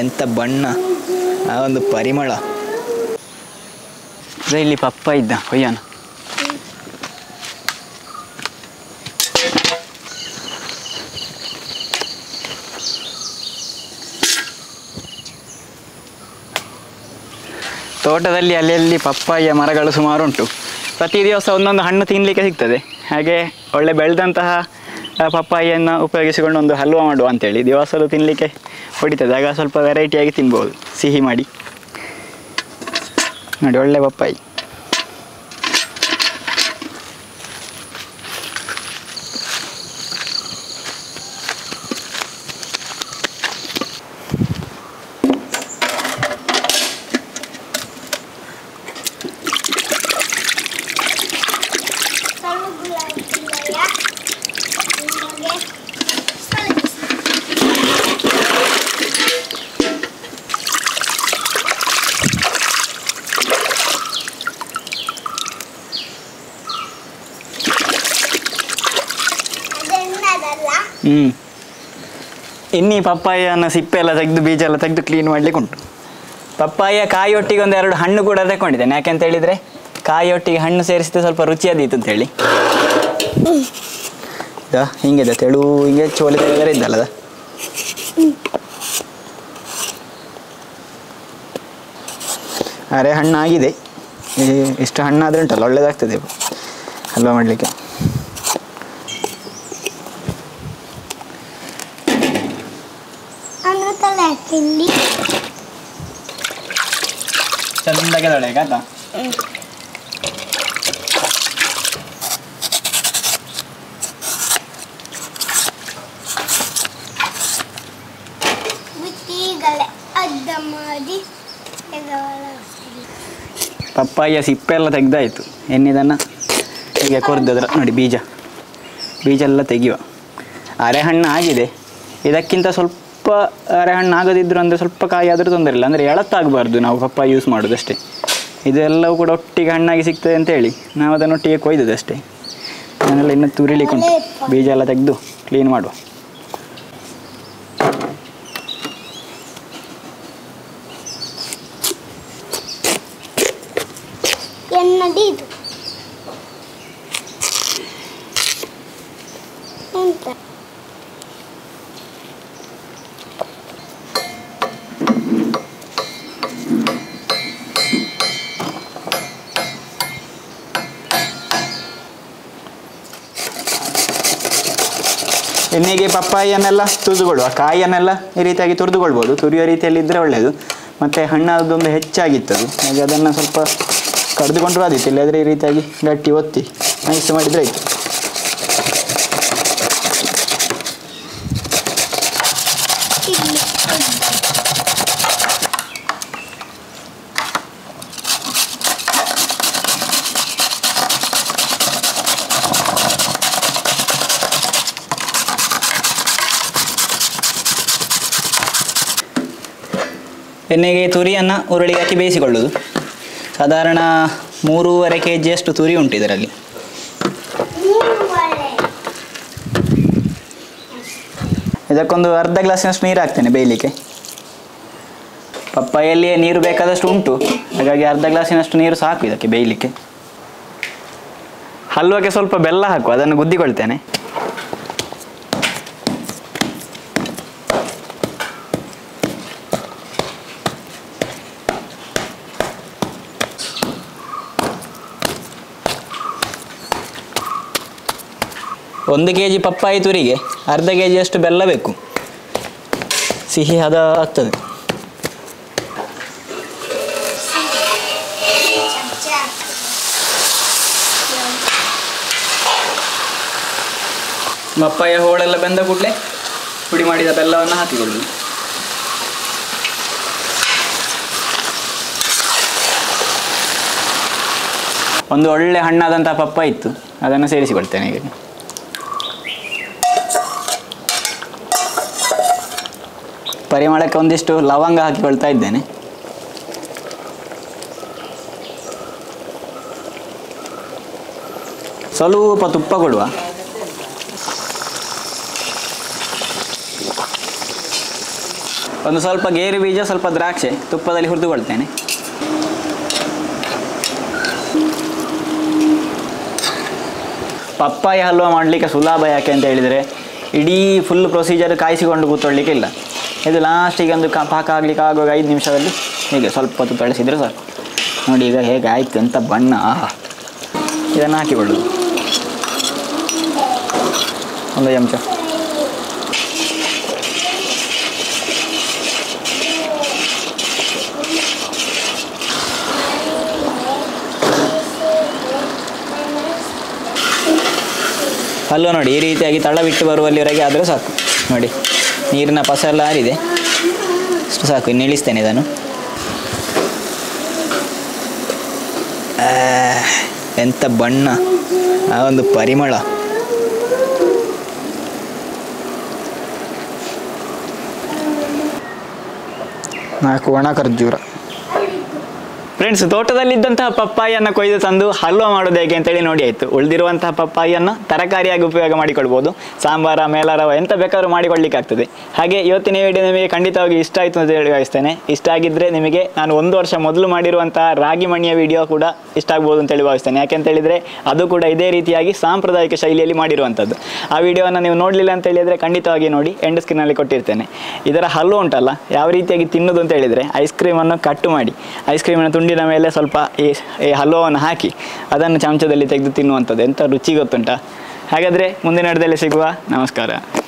ಎಂತ ಬಣ್ಣ, ಆ ಒಂದು ಪರಿಮಳ. ಇಲ್ಲಿ ಪಪ್ಪ ಇದ್ದ ಕೊಯ್ಯಾನ. ತೋಟದಲ್ಲಿ ಅಲ್ಲಲ್ಲಿ ಪಪ್ಪಾಯ ಮರಗಳು ಸುಮಾರುಂಟು. ಪ್ರತಿ ದಿವಸ ಒಂದೊಂದು ಹಣ್ಣು ತಿನ್ನಲಿಕ್ಕೆ ಸಿಗ್ತದೆ. ಹಾಗೆ ಒಳ್ಳೆ ಬೆಳೆದಂತಹ ಪಪ್ಪಾಯನ್ನು ಉಪಯೋಗಿಸಿಕೊಂಡು ಒಂದು ಹಲ್ವಾ ಮಾಡುವ ಅಂತೇಳಿ ದಿವಸಲು ತಿನ್ನಲಿಕ್ಕೆ ಹೊಡಿತದೆ. ಆಗ ಸ್ವಲ್ಪ ವೆರೈಟಿಯಾಗಿ ತಿನ್ಬೋದು ಸಿಹಿ ಮಾಡಿ. ನೋಡಿ ಒಳ್ಳೆ ಪಪ್ಪಾಯಿ. ಇನ್ನೀ ಪಪ್ಪಾಯನ ಸಿಪ್ಪೆ ಎಲ್ಲ ತೆಗೆದು ಬೀಜ ಎಲ್ಲ ತೆಗೆದು ಕ್ಲೀನ್ ಮಾಡಲಿಕ್ಕೆ ಉಂಟು. ಪಪ್ಪಾಯ ಕಾಯಿಯೊಟ್ಟಿಗೆ ಒಂದೆರಡು ಹಣ್ಣು ಕೂಡ ತಗೊಂಡಿದ್ದೇನೆ. ಯಾಕೆಂತ ಹೇಳಿದರೆ ಕಾಯಿಯೊಟ್ಟಿಗೆ ಹಣ್ಣು ಸೇರಿಸಿದ್ರೆ ಸ್ವಲ್ಪ ರುಚಿಯಾದೀತು ಅಂತೇಳಿ. ಹಿಂಗಿದೆ ತೆಳು, ಹಿಂಗೆ ಚೋಲೆ ತೆಗೆದರೆ ಇದ್ದಲ್ಲದ. ಅರೆ ಹಣ್ಣಾಗಿದೆ. ಇಷ್ಟು ಹಣ್ಣಾದರೆ ಉಂಟಲ್ಲ ಒಳ್ಳೆಯದಾಗ್ತದೆ ಹಲ್ವಾ ಮಾಡಲಿಕ್ಕೆ. चंदे दड़ेगा था ಪಪ್ಪಾಯ ಸಿಪ್ಪೆಲ್ಲ ತೆಗೆದಾಯಿತು. ಎನ್ನಿದನ್ನು ಹೀಗೆ ಕೊರ್ದದ್ರ ನೋಡಿ ಬೀಜ. ಬೀಜ ಎಲ್ಲ ತೆಗೆಯುವ. ಅರೆಹಣ್ಣು ಆಗಿದೆ. ಇದಕ್ಕಿಂತ ಸ್ವಲ್ಪ ಅರೆಹಣ್ಣು ಆಗೋದಿದ್ರು ಅಂದರೆ ಸ್ವಲ್ಪ ಕಾಯಿ ಆದರೂ ತೊಂದರೆ ಇಲ್ಲ. ಅಂದರೆ ಎಳತ್ತಾಗಬಾರ್ದು ನಾವು ಪಪ್ಪಾಯ ಯೂಸ್ ಮಾಡೋದಷ್ಟೇ. ಇದೆಲ್ಲವೂ ಕೂಡ ಒಟ್ಟಿಗೆ ಹಣ್ಣಾಗಿ ಸಿಗ್ತದೆ ಅಂತೇಳಿ ನಾವು ಅದನ್ನೊಟ್ಟಿಗೆ ಕೊಯ್ದದಷ್ಟೇ. ಅದನ್ನೆಲ್ಲ ಇನ್ನೂ ತುರಿಲಿಕ್ಕುಂಟು. ಬೀಜ ಎಲ್ಲ ತೆಗೆದು ಕ್ಲೀನ್ ಮಾಡುವ. ಎಣ್ಣೆಗೆ ಪಪ್ಪಾಯನ್ನೆಲ್ಲ ತುರಿದುಕೊಳ್ಳುವ. ಕಾಯಿಯನ್ನೆಲ್ಲ ಈ ರೀತಿಯಾಗಿ ತುರಿದುಕೊಳ್ಬೋದು. ತುರಿಯೋ ರೀತಿಯಲ್ಲಿ ಇದ್ದರೆ ಒಳ್ಳೆಯದು. ಮತ್ತು ಹಣ್ಣಾದೊಂದು ಹೆಚ್ಚಾಗಿತ್ತದು. ಹಾಗೆ ಅದನ್ನು ಸ್ವಲ್ಪ ಕಡಿದುಕೊಂಡ್ರೂ ಆದಿತ್ತು. ಇಲ್ಲದ್ರೆ ಈ ರೀತಿಯಾಗಿ ಗಟ್ಟಿ ಒತ್ತಿ ನೈಸ್ ಮಾಡಿದರೆ ಆಯಿತು. ಎಣ್ಣೆಗೆ ತುರಿಯನ್ನು ಉರುಳಿಗೆ ಹಾಕಿ ಬೇಯಿಸಿಕೊಳ್ಳೋದು. ಸಾಧಾರಣ 3.5 kg ತುರಿ ಉಂಟು ಇದರಲ್ಲಿ. ಇದಕ್ಕೊಂದು ಅರ್ಧ ಗ್ಲಾಸಿನಷ್ಟು ನೀರು ಹಾಕ್ತೇನೆ ಬೇಯಲಿಕ್ಕೆ. ಪಪ್ಪಾಯಲ್ಲಿಯೇ ನೀರು ಬೇಕಾದಷ್ಟು ಉಂಟು. ಹಾಗಾಗಿ ಅರ್ಧ ಗ್ಲಾಸಿನಷ್ಟು ನೀರು ಸಾಕು ಇದಕ್ಕೆ ಬೇಯಲಿಕ್ಕೆ. ಹಲ್ವಾಗೆ ಸ್ವಲ್ಪ ಬೆಲ್ಲ ಹಾಕು, ಅದನ್ನು ಗುದ್ದಿಕೊಳ್ತೇನೆ. ಒಂದು kg ಪಪ್ಪಾಯಿ ತುರಿಗೆ ಅರ್ಧ kg ಬೆಲ್ಲ ಬೇಕು. ಸಿಹಿ ಹದ ಆಗ್ತದೆ. ಪಪ್ಪಾಯ ಹೋಳೆಲ್ಲ ಬೆಂದ ಕೂಡಲೇ ಪುಡಿ ಮಾಡಿದ ಬೆಲ್ಲವನ್ನು ಹಾಕಿಕೊಳ್ಳಿ. ಒಂದು ಒಳ್ಳೆ ಹಣ್ಣಾದಂತಹ ಪಪ್ಪಾಯಿ ಇತ್ತು, ಅದನ್ನು ಸೇರಿಸಿಕೊಳ್ತೇನೆ. ಈಗ ಪರಿಮಳಕ್ಕೆ ಒಂದಿಷ್ಟು ಲವಂಗ ಹಾಕಿಕೊಳ್ತಾ ಇದ್ದೇನೆ. ಸ್ವಲ್ಪ ತುಪ್ಪ ಕೊಡುವ. ಒಂದು ಸ್ವಲ್ಪ ಗೇರು ಬೀಜ ಸ್ವಲ್ಪ ದ್ರಾಕ್ಷೆ ತುಪ್ಪದಲ್ಲಿ ಹುರಿದುಕೊಳ್ಳುತ್ತೇನೆ. ಪಪ್ಪಾಯ ಹಲ್ವಾ ಮಾಡಲಿಕ್ಕೆ ಸುಲಭ ಯಾಕೆ ಅಂತ ಹೇಳಿದರೆ ಇಡೀ ಫುಲ್ ಪ್ರೊಸೀಜರ್ ಕಾಯಿಸಿಕೊಂಡು ಕೂತ್ಕೊಳ್ಳಲಿಕ್ಕೆ ಇಲ್ಲ. ಇದು ಲಾಸ್ಟಿಗೆ ಒಂದು ಪಾಕ ಆಗಲಿಕ್ಕೆ ಆಗುವಾಗ 5 ನಿಮಿಷದಲ್ಲಿ ಹೀಗೆ ಸ್ವಲ್ಪ ಹೊತ್ತು ತೊಳೆಸಿದರೆ ಸಾಕು. ನೋಡಿ ಈಗ ಹೇಗೆ ಆಯಿತು ಅಂತ ಬಣ್ಣ. ಇದನ್ನು ಹಾಕಿಕೊಳ್ಳೋದು ಒಂದು ಚಮಚ. ಹಲ್ವಾ ನೋಡಿ ಈ ರೀತಿಯಾಗಿ ತಳ ಬಿಟ್ಟು ಬರುವಲ್ಲಿವರೆಗೆ ಆದರೆ ಸಾಕು. ನೋಡಿ ನೀರಿನ ಪಸ ಎಲ್ಲ ಆರಿದೆ, ಅಷ್ಟು ಸಾಕು. ಇನ್ನು ಇಳಿಸ್ತೇನೆ ಇದನ್ನು. ಎಂಥ ಬಣ್ಣ, ಆ ಒಂದು ಪರಿಮಳ. ನಾಲ್ಕು ಒಣ ಖರ್ಜೂರ. ಫ್ರೆಂಡ್ಸ್, ತೋಟದಲ್ಲಿದ್ದಂತಹ ಪಪ್ಪಾಯಿಯನ್ನು ಕೊಯ್ದು ತಂದು ಹಲ್ವಾ ಮಾಡೋದು ಹೇಗೆ ಅಂತೇಳಿ ನೋಡಿ ಆಯಿತು. ಉಳಿದಿರುವಂತಹ ಪಪ್ಪಾಯಿಯನ್ನು ತರಕಾರಿಯಾಗಿ ಉಪಯೋಗ ಮಾಡಿಕೊಳ್ಬೋದು. ಸಾಂಬಾರ, ಮೇಲಾರವ ಎಂತ ಬೇಕಾದ್ರೂ ಮಾಡಿಕೊಳ್ಳಿಕ್ಕೆ ಆಗ್ತದೆ. ಹಾಗೆ ಇವತ್ತಿನ ವಿಡಿಯೋ ನಿಮಗೆ ಖಂಡಿತವಾಗಿ ಇಷ್ಟ ಆಯಿತು ಅಂತ ಹೇಳಿ ಭಾವಿಸ್ತೇನೆ. ಇಷ್ಟ ಆಗಿದ್ದರೆ ನಿಮಗೆ ನಾನು 1 ವರ್ಷ ಮೊದಲು ಮಾಡಿರುವಂತಹ ರಾಗಿ ಮಣಿಯ ವಿಡಿಯೋ ಕೂಡ ಇಷ್ಟ ಆಗ್ಬೋದು ಅಂತೇಳಿ ಭಾವಿಸ್ತೇನೆ. ಯಾಕೆಂತೇಳಿದರೆ ಅದು ಕೂಡ ಇದೇ ರೀತಿಯಾಗಿ ಸಾಂಪ್ರದಾಯಿಕ ಶೈಲಿಯಲ್ಲಿ ಮಾಡಿರುವಂಥದ್ದು. ಆ ವಿಡಿಯೋವನ್ನು ನೀವು ನೋಡಲಿಲ್ಲ ಅಂತ ಹೇಳಿದರೆ ಖಂಡಿತವಾಗಿ ನೋಡಿ, ಎಂಡ್ ಸ್ಕ್ರೀನಲ್ಲಿ ಕೊಟ್ಟಿರ್ತೇನೆ. ಇದರ ಹಲ್ವಾ ಉಂಟಲ್ಲ, ಯಾವ ರೀತಿಯಾಗಿ ತಿನ್ನೋದು ಅಂತ ಹೇಳಿದರೆ ಐಸ್ ಕ್ರೀಮನ್ನು ಕಟ್ ಮಾಡಿ, ಐಸ್ ಕ್ರೀಮನ್ನು ತುಂಡಿನ ಮೇಲೆ ಸ್ವಲ್ಪ ಈ ಹಲ್ವಾವನ್ನು ಹಾಕಿ ಅದನ್ನು ಚಮಚದಲ್ಲಿ ತೆಗೆದು ತಿನ್ನುವಂಥದ್ದು. ಎಂಥ ರುಚಿ ಗೊತ್ತುಂಟಾ? ಹಾಗಾದರೆ ಮುಂದಿನ ಅಡ್ಡದಲ್ಲಿ ಸಿಗುವ. ನಮಸ್ಕಾರ.